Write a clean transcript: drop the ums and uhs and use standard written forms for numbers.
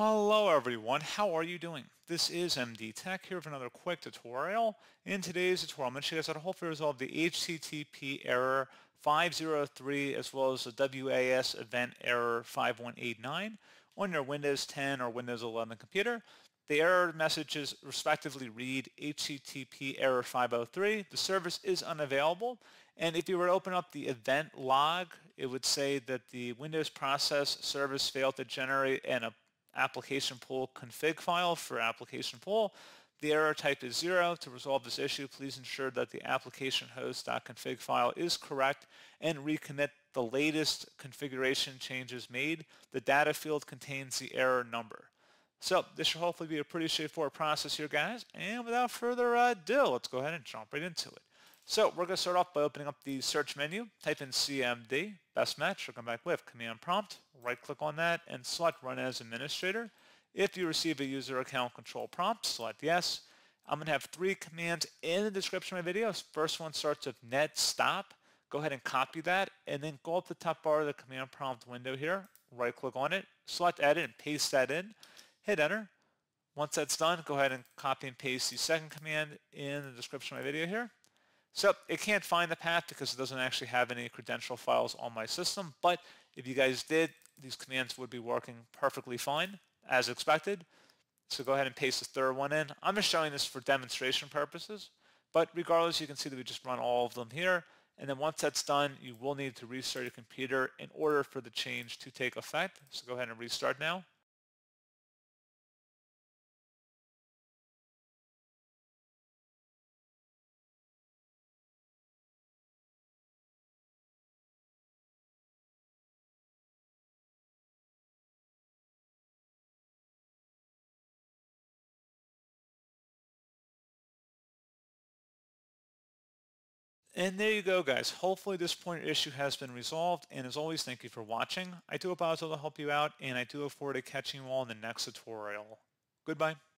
Hello everyone, how are you doing? This is MD Tech here for another quick tutorial. In today's tutorial, I'm going to show you guys how to hopefully resolve the HTTP Error 503 as well as the WAS Event Error 5189 on your Windows 10 or Windows 11 computer. The error messages respectively read HTTP Error 503, the service is unavailable, and if you were to open up the event log, it would say that the Windows process service failed to generate an application pool config file for application pool. The error type is 0. To resolve this issue, please ensure that the application host.config file is correct and recommit the latest configuration changes made. The data field contains the error number. So this should hopefully be a pretty straightforward process here, guys. And without further ado, let's go ahead and jump right into it. So we're going to start off by opening up the search menu, type in CMD, best match, we'll come back with command prompt, right click on that and select run as administrator. If you receive a user account control prompt, select yes. I'm going to have 3 commands in the description of my video. First one starts with net stop. Go ahead and copy that and then go up the top bar of the command prompt window here, right click on it, select edit and paste that in, hit enter. Once that's done, go ahead and copy and paste the second command in the description of my video here. So it can't find the path because it doesn't actually have any credential files on my system, but if you guys did, these commands would be working perfectly fine as expected. So go ahead and paste the third one in. I'm just showing this for demonstration purposes, but regardless, you can see that we just run all of them here, and then once that's done, you will need to restart your computer in order for the change to take effect. So go ahead and restart now. And there you go, guys. Hopefully this point your issue has been resolved, and as always, thank you for watching. I do hope I was able to help you out, and I do look forward to catching you all in the next tutorial. Goodbye.